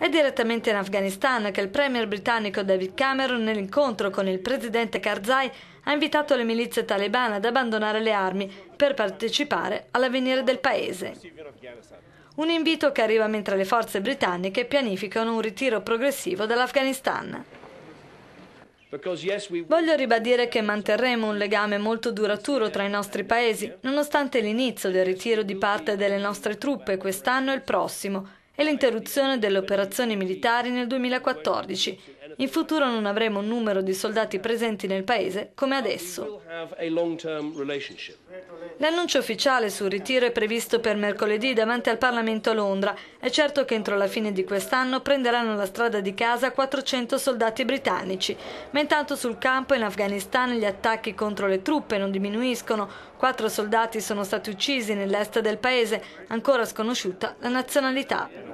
È direttamente in Afghanistan che il premier britannico David Cameron, nell'incontro con il presidente Karzai, ha invitato le milizie talebane ad abbandonare le armi per partecipare all'avvenire del paese. Un invito che arriva mentre le forze britanniche pianificano un ritiro progressivo dall'Afghanistan. Voglio ribadire che manterremo un legame molto duraturo tra i nostri paesi, nonostante l'inizio del ritiro di parte delle nostre truppe quest'anno e il prossimo, e l'interruzione delle operazioni militari nel 2014. In futuro non avremo un numero di soldati presenti nel paese come adesso. L'annuncio ufficiale sul ritiro è previsto per mercoledì davanti al Parlamento a Londra. È certo che entro la fine di quest'anno prenderanno la strada di casa 400 soldati britannici. Ma intanto sul campo in Afghanistan gli attacchi contro le truppe non diminuiscono. 4 soldati sono stati uccisi nell'est del paese, ancora sconosciuta la nazionalità.